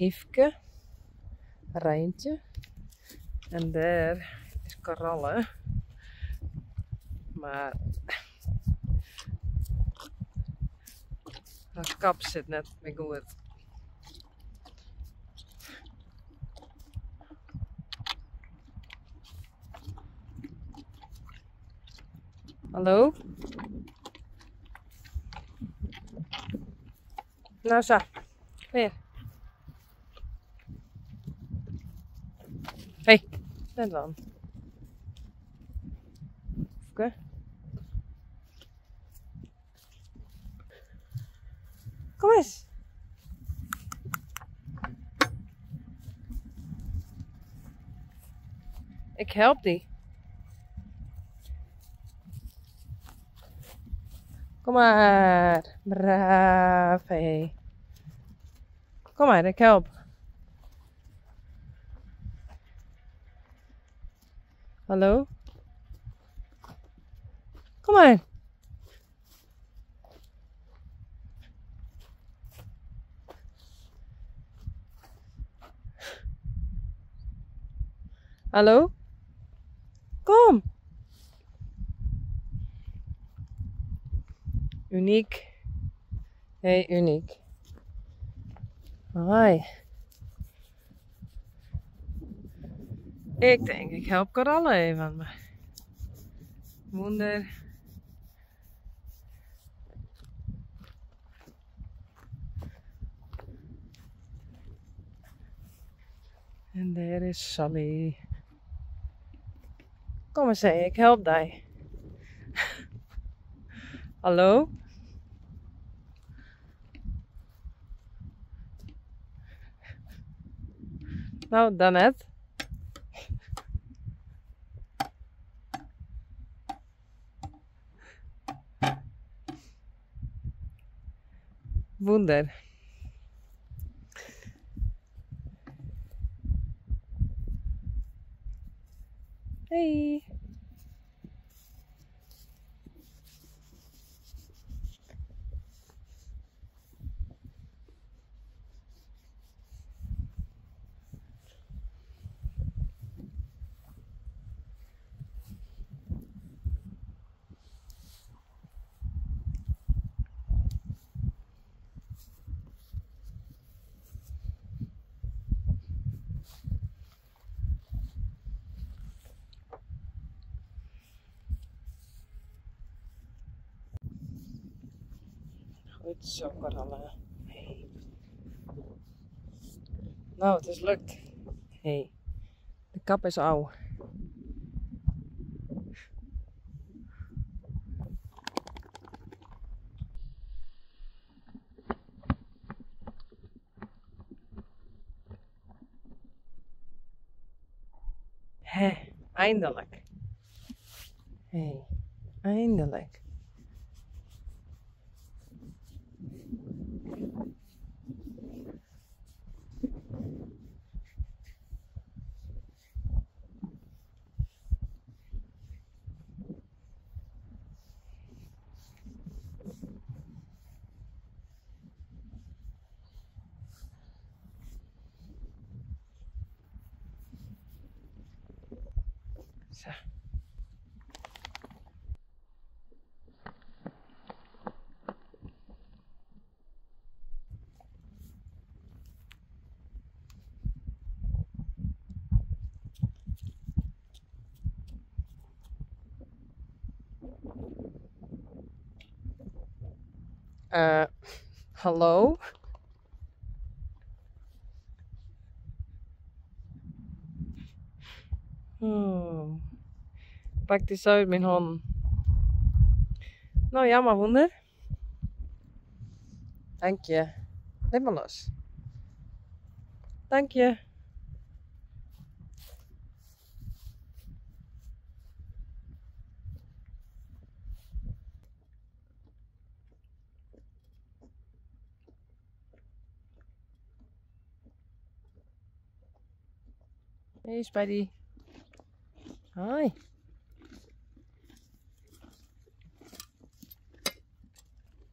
Yfke, Reintje, en daar is Coralle. Maar haar kap zit net niet goed. Hallo? Nou zo, weer. Hé, net dan. Oké. Kom eens. Ik help die. Kom maar, braaf, hé. Kom maar, ik help. Hallo? Kom maar. Hallo? Kom. Uniek. Hé, hey, Uniek. Hoi. Ik denk, ik help Coralle even aan mij. Moeder. En daar is Sally. Kom eens hé, ik help die. Hallo? Nou, dan net. Wunder. Hey. Goed zo, Coralle. Hey. Nou, het is lukt. Hey. De kap is oud. Hé, eindelijk. Hey, eindelijk. Zo. Hallo? Oh. Pak dit uit mijn handen. Nou ja, maar wonder. Dank je. Let maar los. Dank je. Hey Spuddy. Hoi.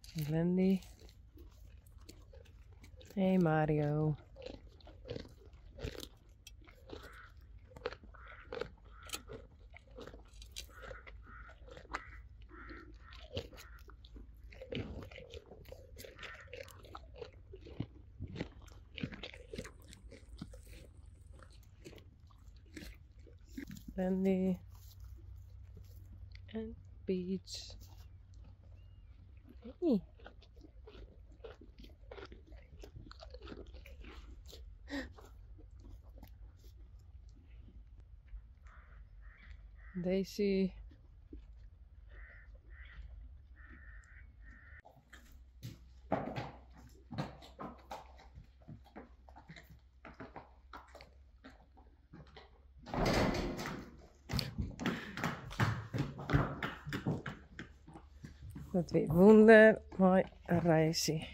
Vendy. Hey Mario. Vendy en Beach. Hey. Daisy. Dat weer wonder, mooi Rijsje.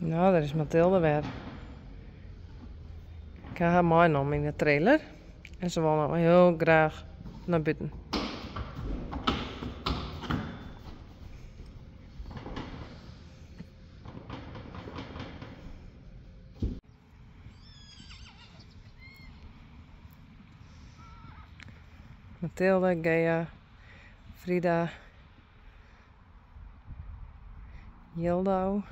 Nou, daar is Mathilde weer. Ik heb haar meenemen in de trailer. En ze wil heel graag naar buiten. Mathilde, Gea, Frieda, Jildou.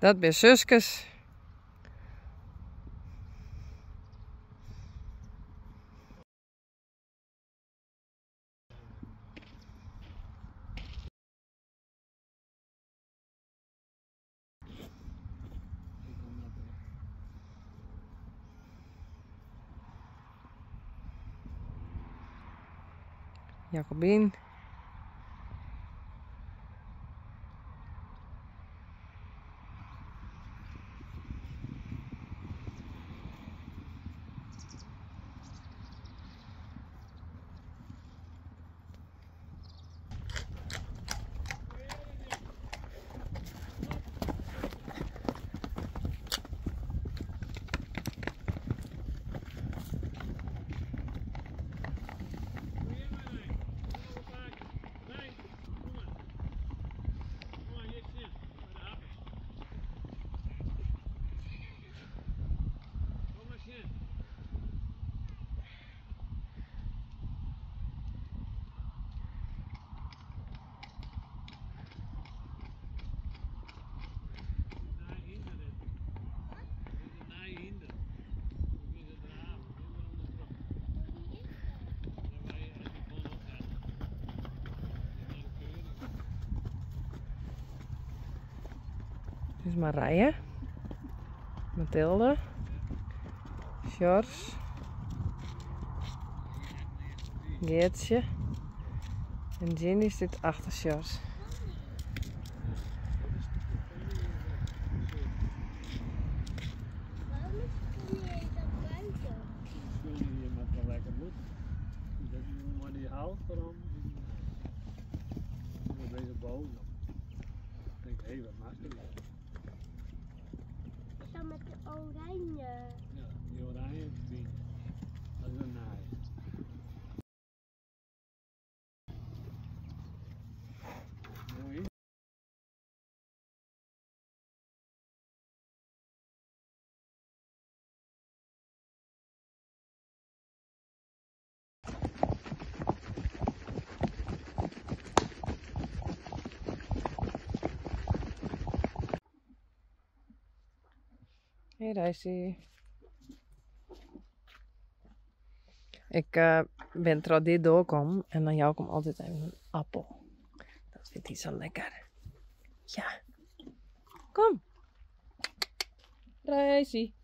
Dat ben zusjes. Jacobien. Dit is Marije, Mathilde, Sjors, Geertje en Ginny zit achter Sjors. Hey Rijsje. Ik ben terwijl dit doorkom en dan jou komt altijd even een appel. Dat vindt hij zo lekker. Ja. Kom. Rijsje.